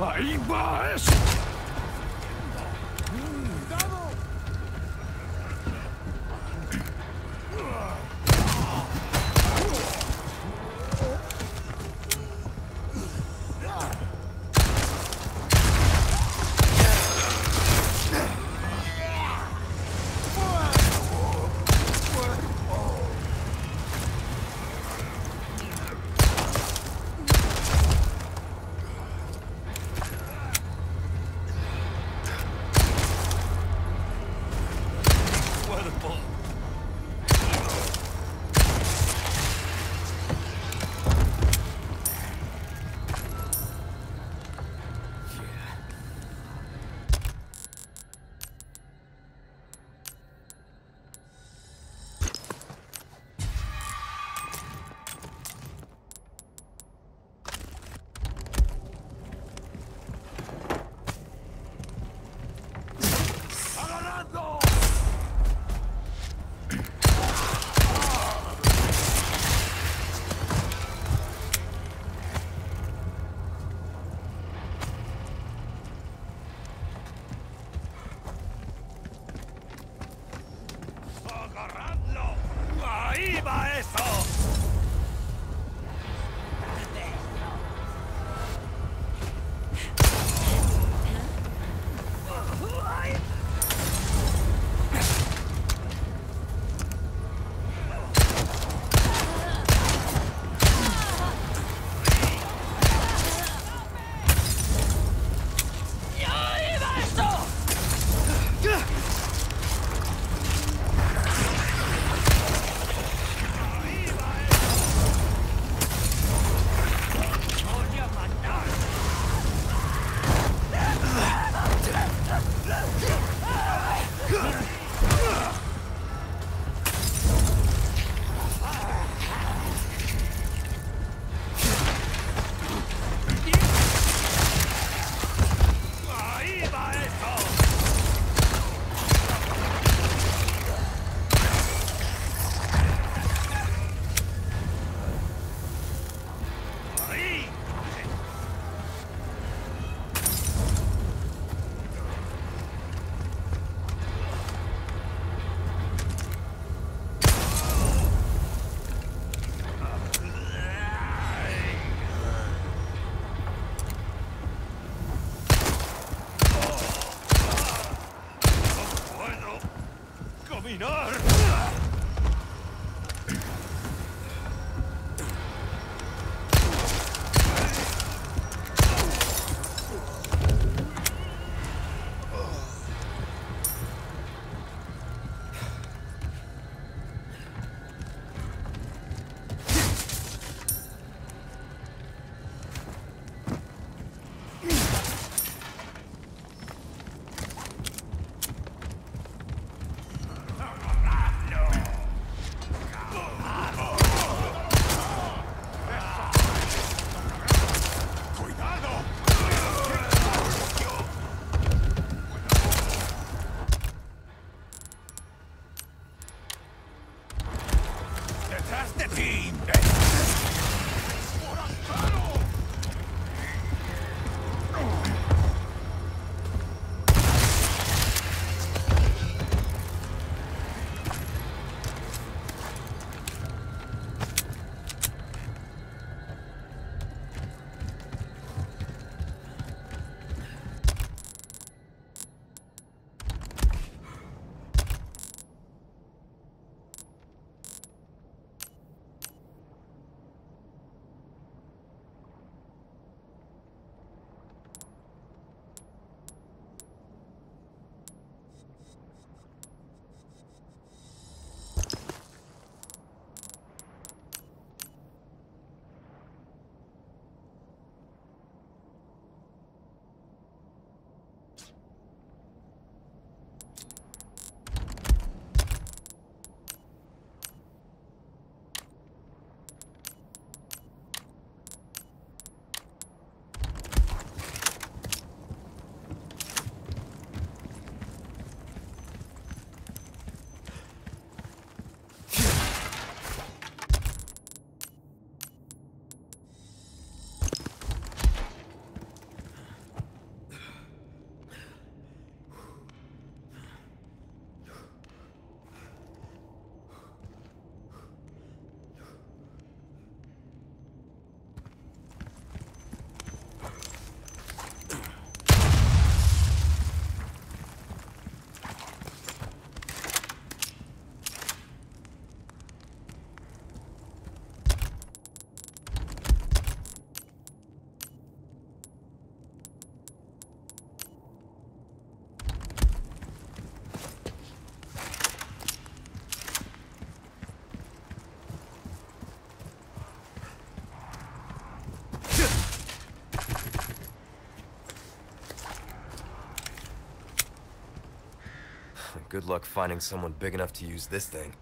¡Ahí va eso! Good luck finding someone big enough to use this thing.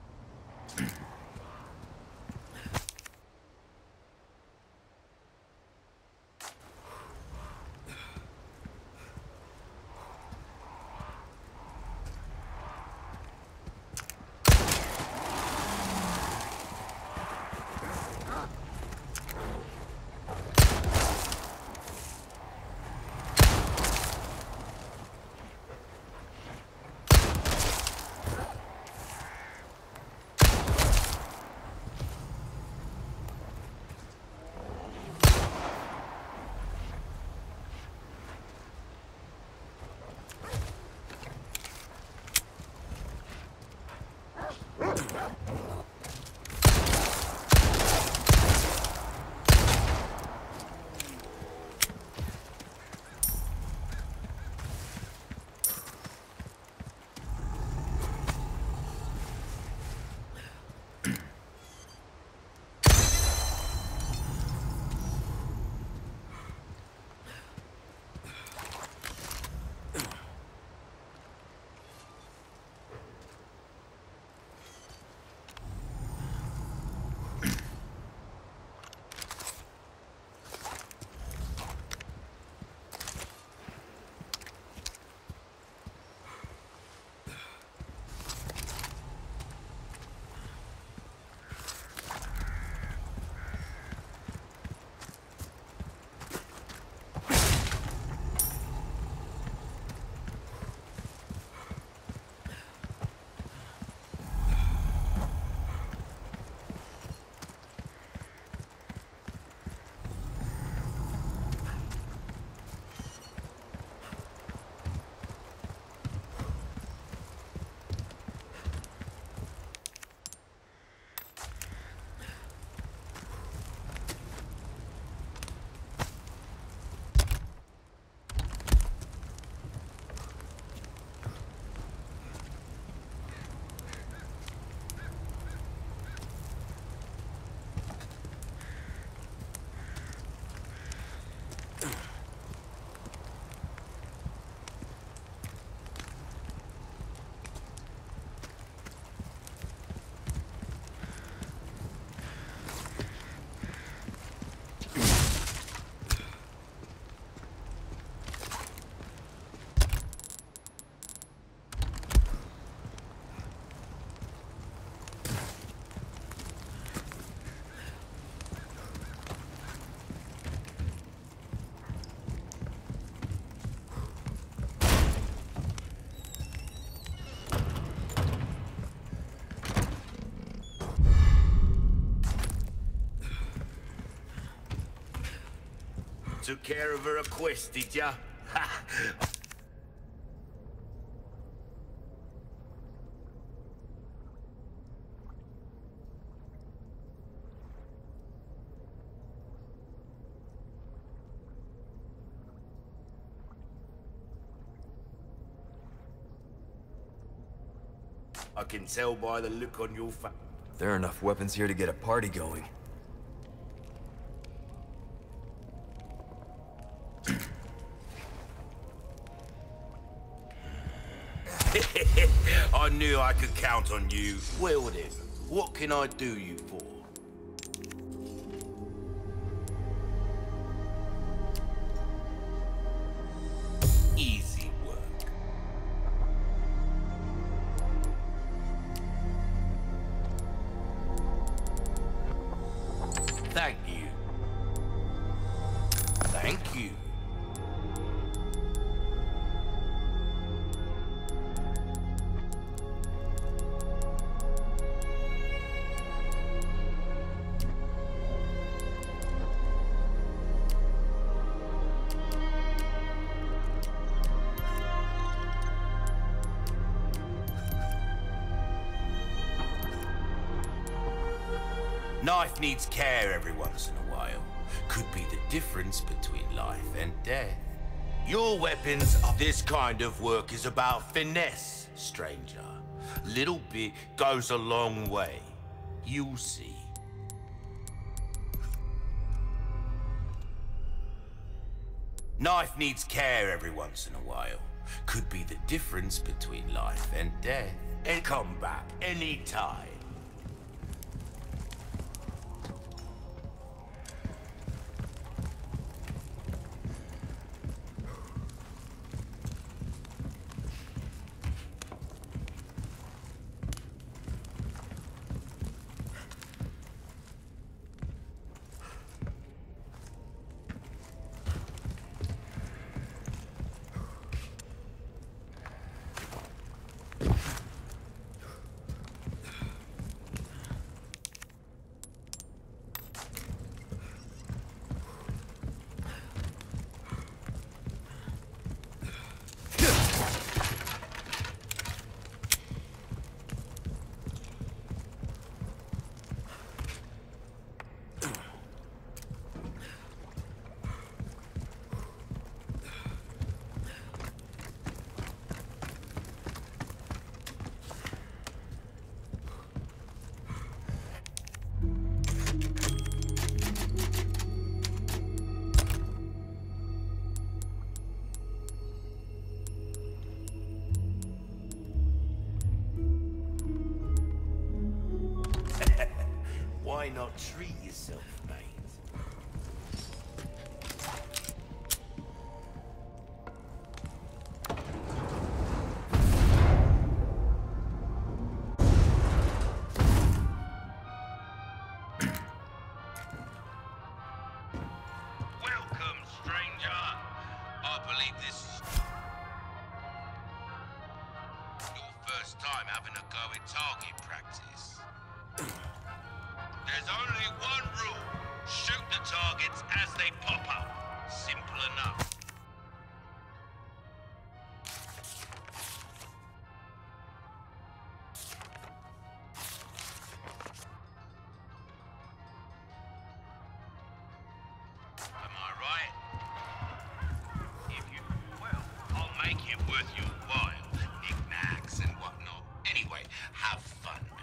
Took care of her request, did ya? I can tell by the look on your face. There are enough weapons here to get a party going. I knew I could count on you. Well then, what can I do you for? Easy work. Thank you. Thank you. Life needs care every once in a while. Could be the difference between life and death. Your weapons are... This kind of work is about finesse, stranger. Little bit goes a long way. You'll see. Knife needs care every once in a while. could be the difference between life and death. And come back anytime. Why not treat yourself, mate? Welcome, stranger. I believe this is your first time having a go at target practice. There's only one rule. Shoot the targets as they pop up. Simple enough. Am I right? If you do well, I'll make it worth your while. Knickknacks and whatnot. Anyway, have fun, mate.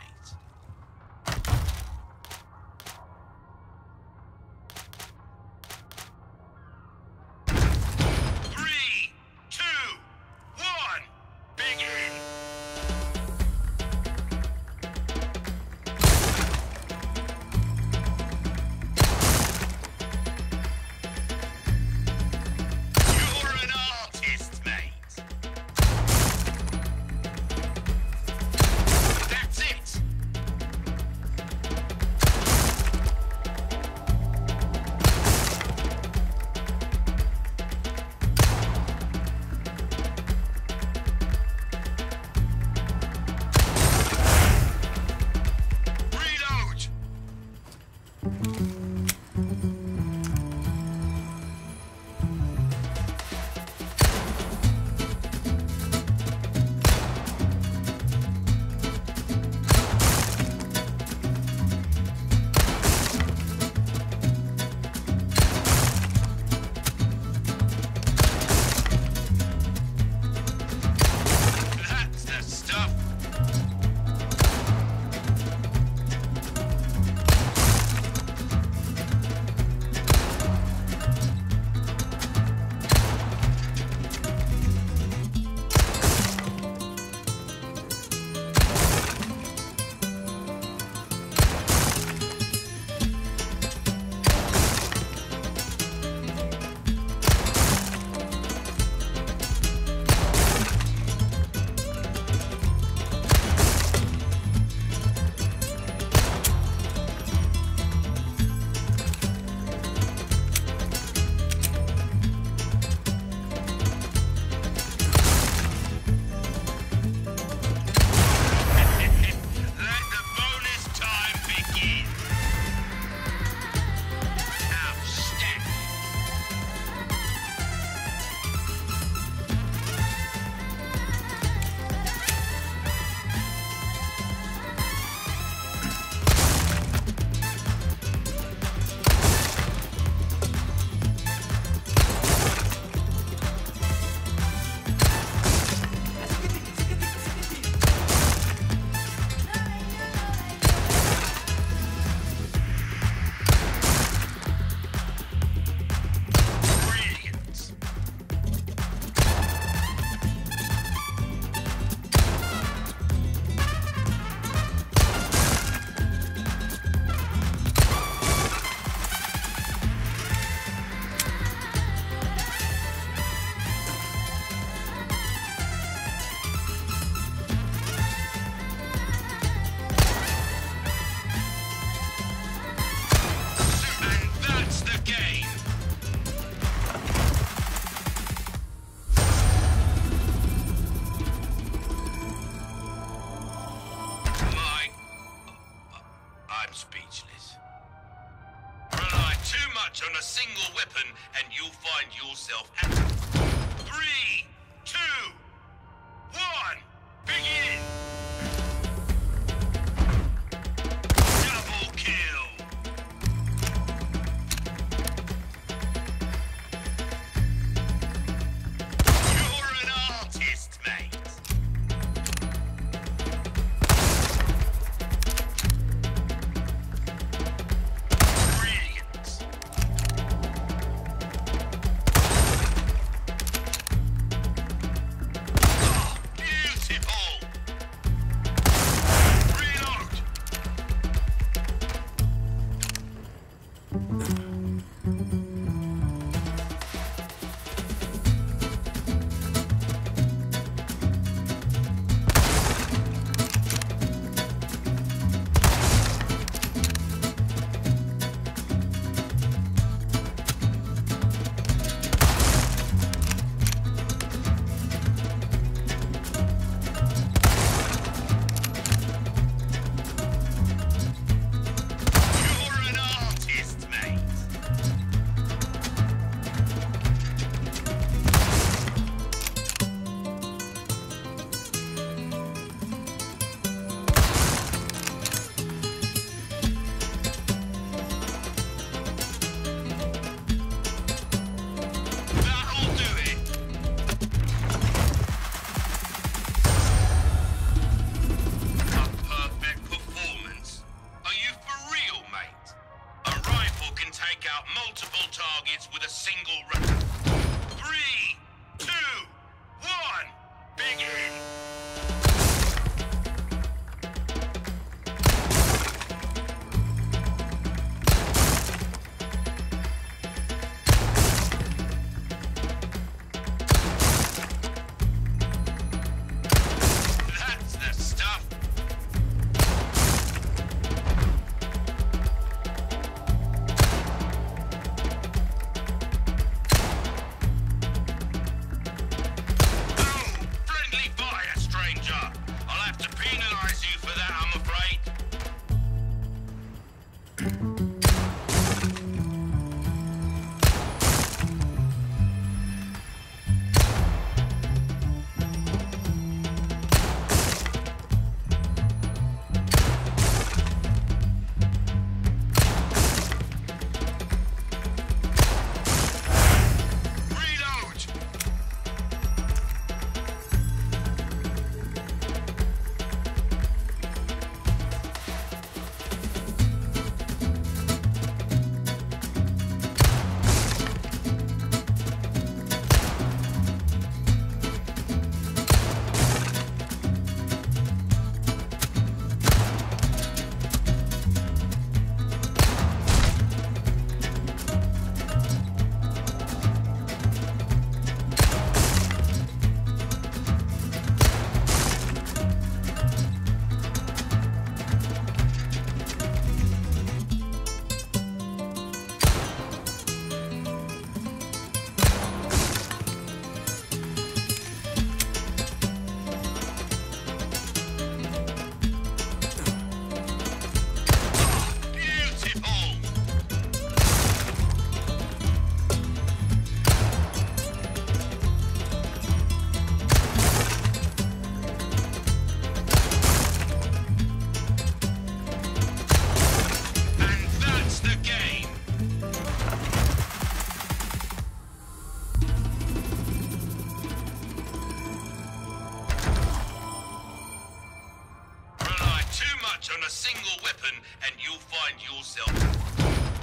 single weapon and you'll find yourself.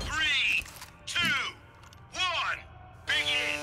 3, 2, 1, begin!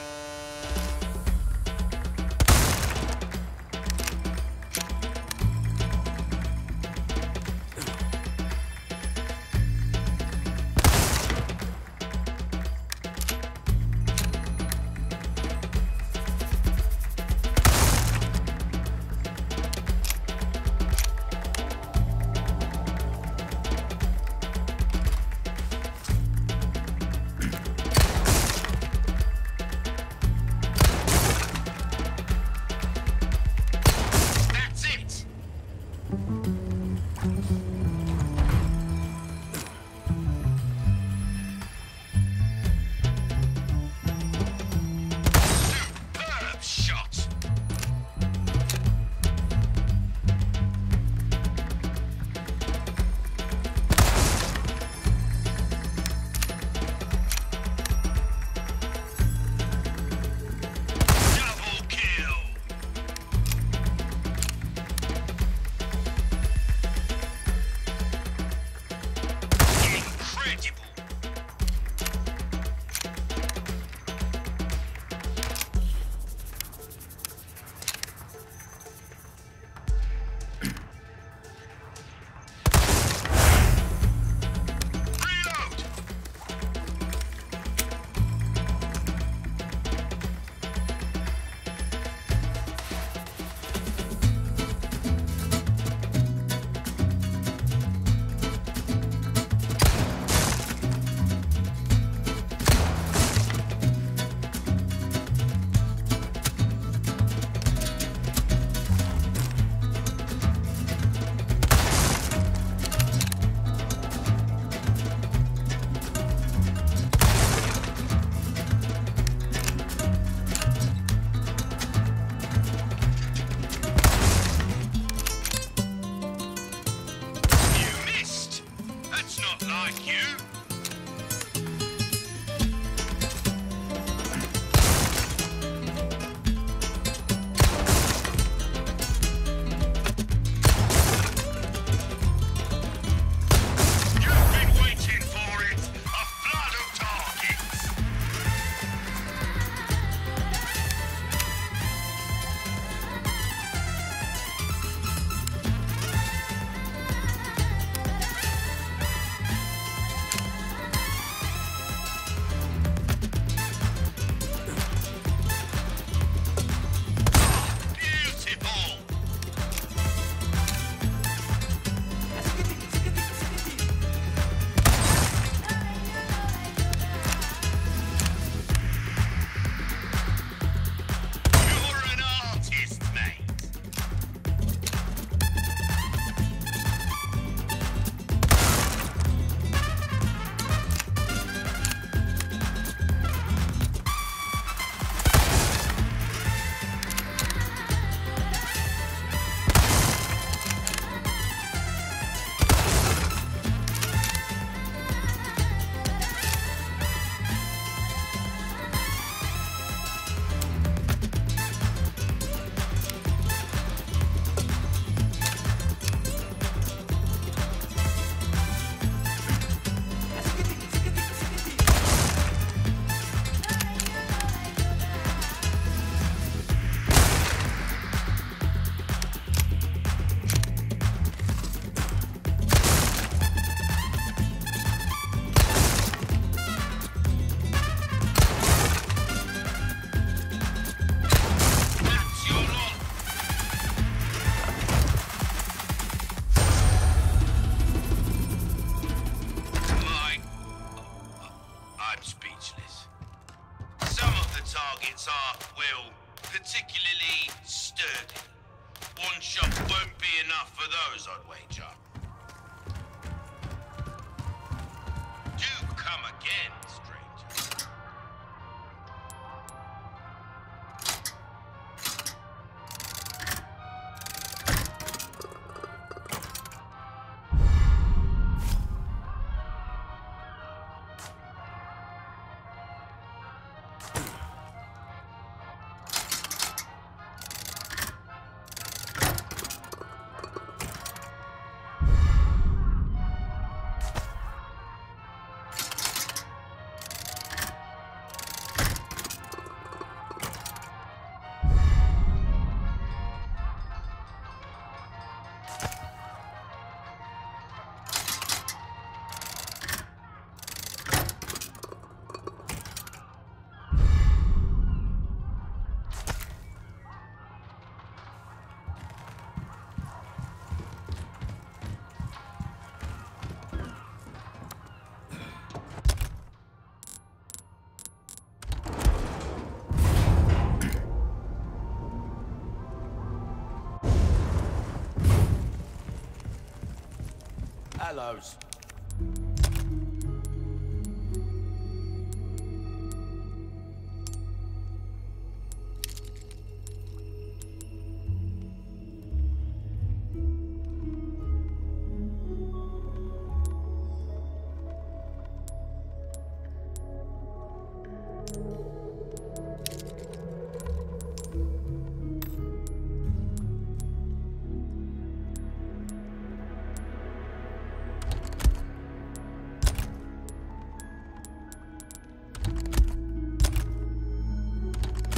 Hallows.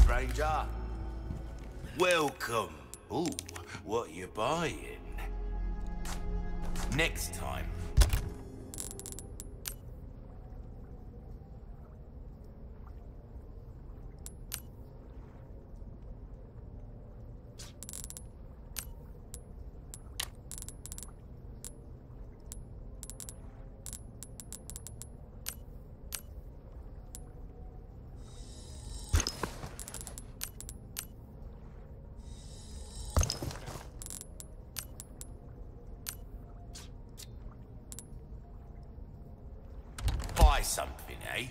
Ranger, welcome. Ooh, what you buying? Next time. Something, eh?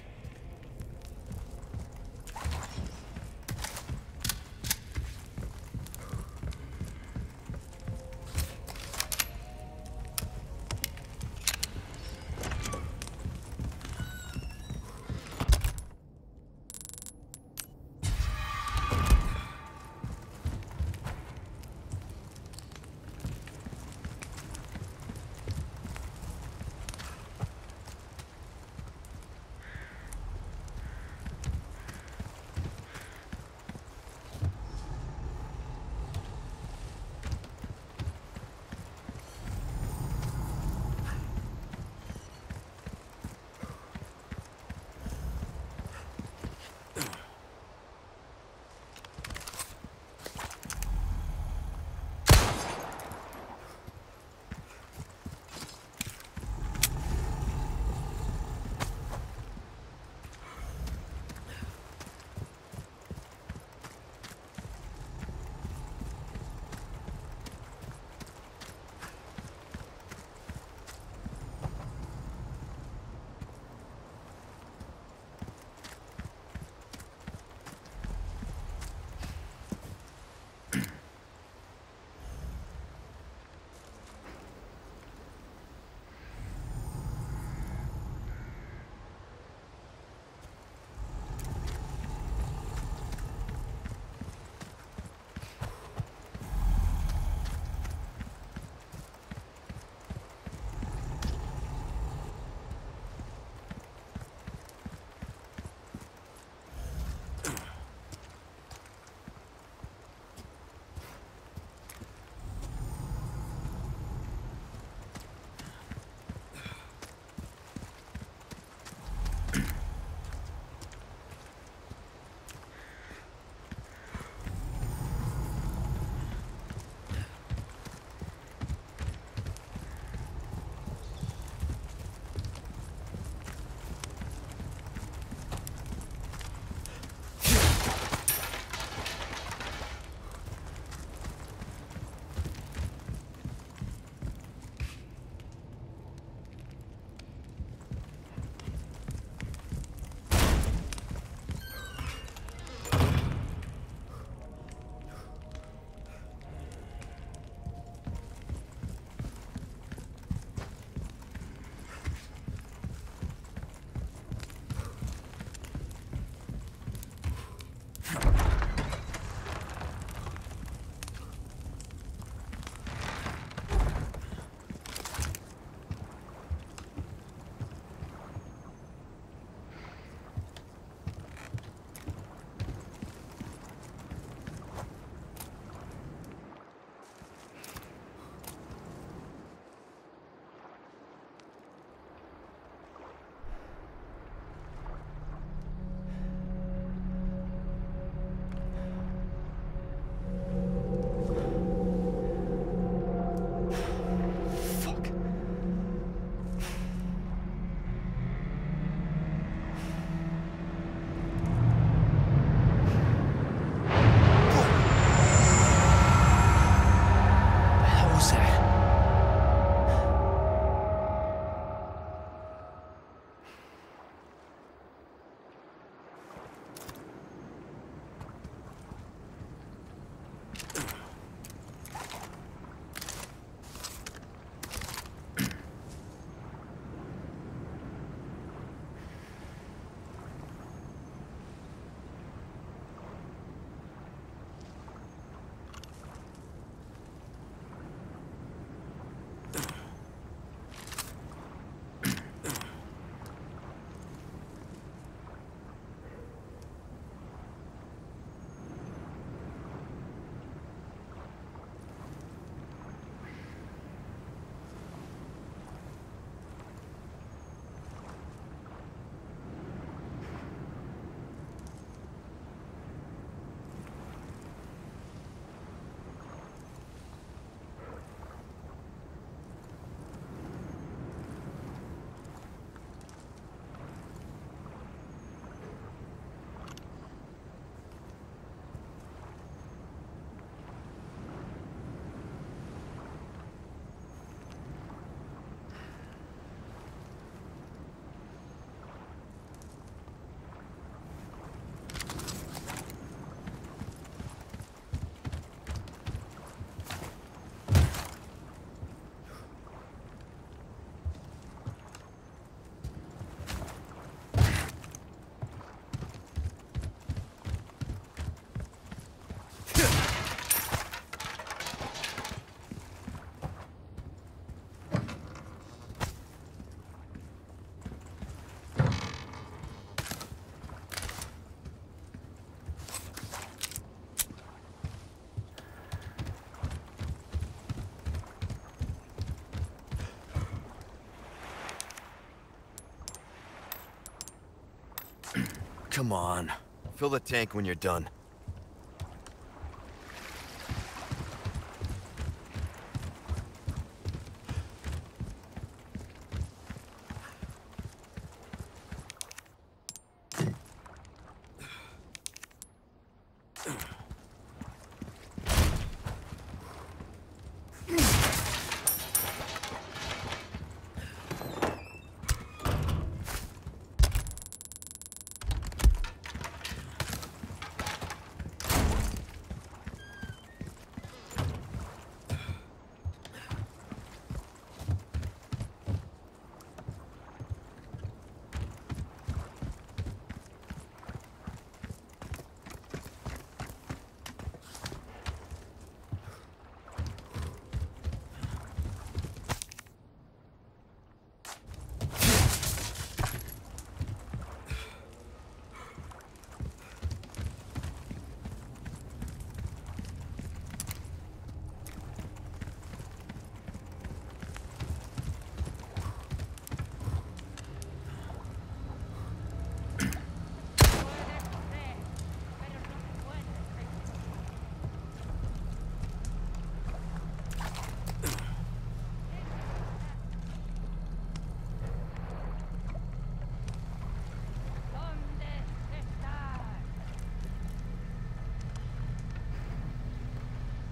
Come on. Fill the tank when you're done.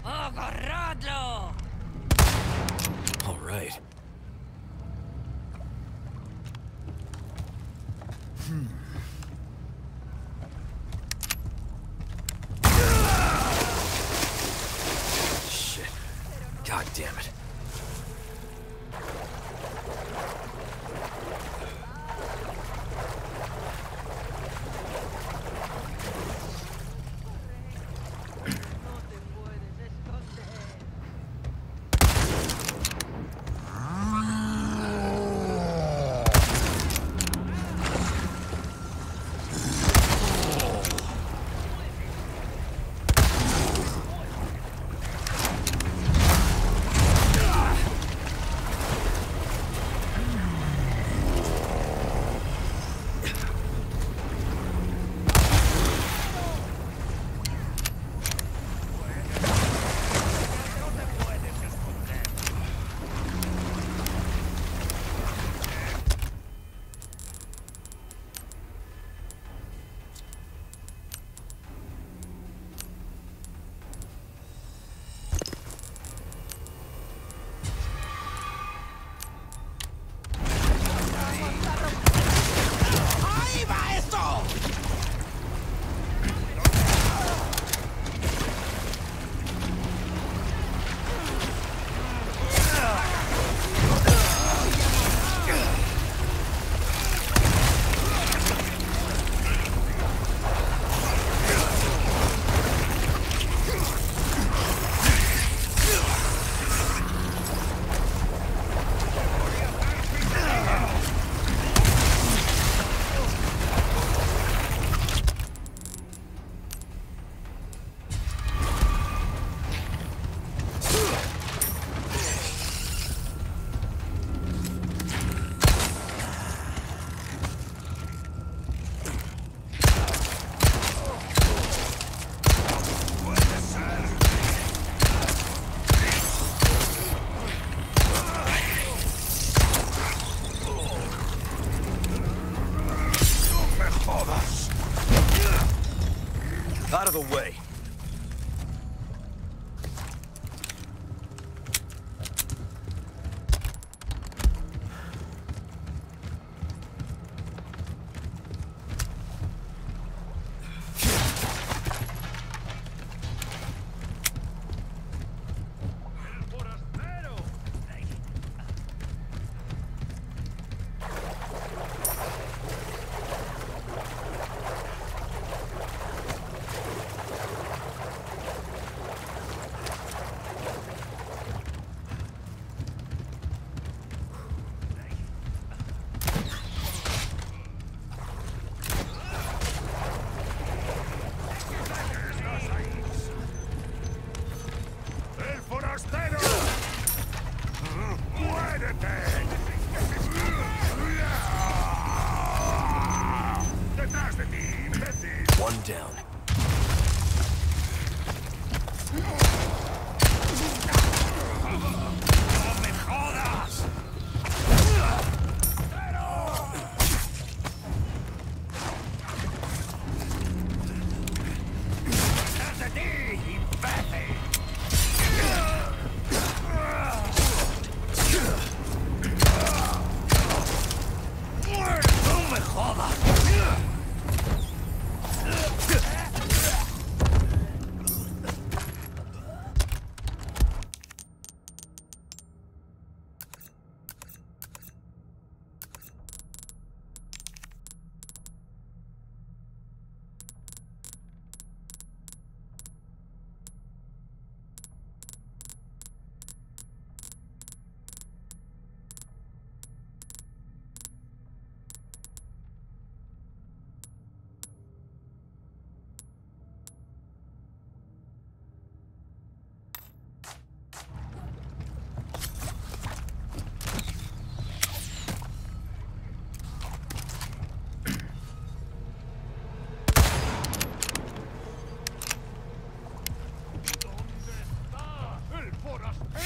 All right. Shit. God damn it.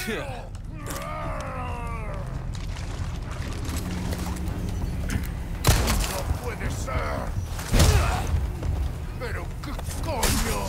No puede ser. Pero qué coño.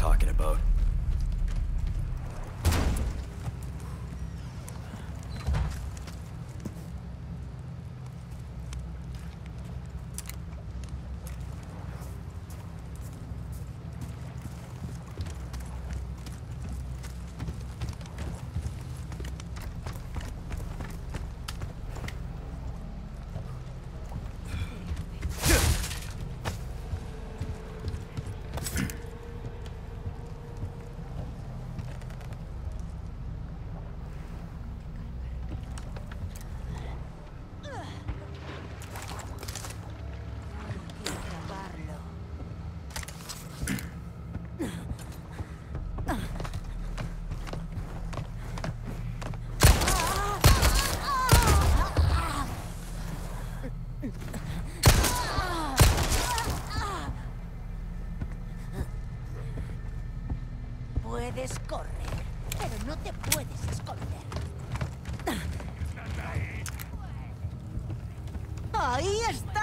Talking about. puedes correr, pero no te puedes esconder. ¡Ahí está!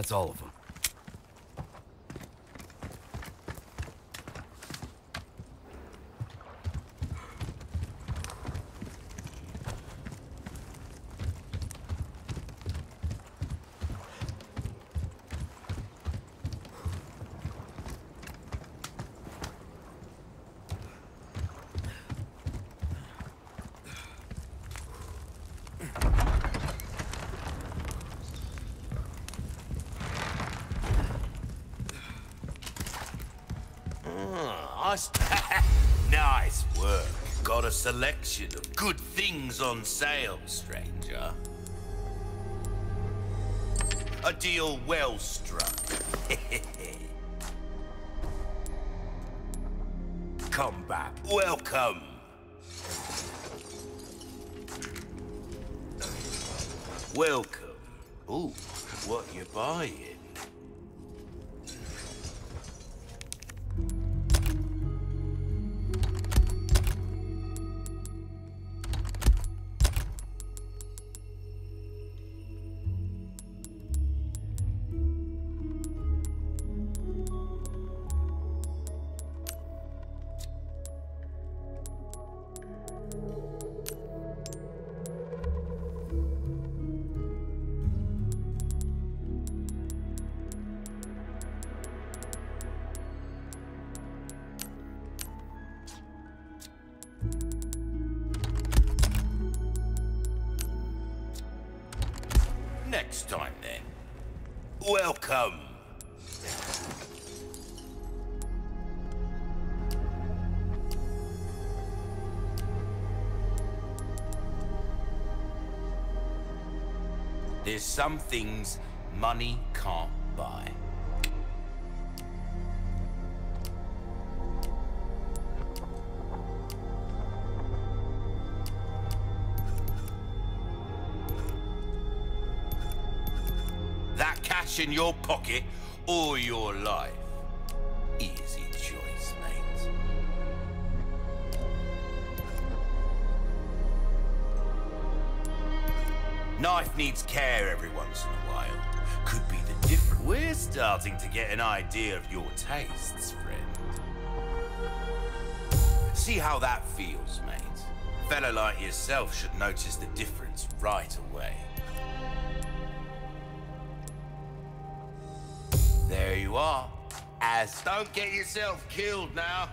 That's all of them. Nice work. Got a selection of good things on sale, stranger. A deal well struck. Come back. Welcome. Welcome. Ooh, what you buying? Next time, then. Welcome. There's some things money can't buy. In your pocket or your life. Easy choice, mate. Knife needs care every once in a while. Could be the difference. We're starting to get an idea of your tastes, friend. See how that feels, mate. A fella like yourself should notice the difference right away. There you are. Don't get yourself killed now.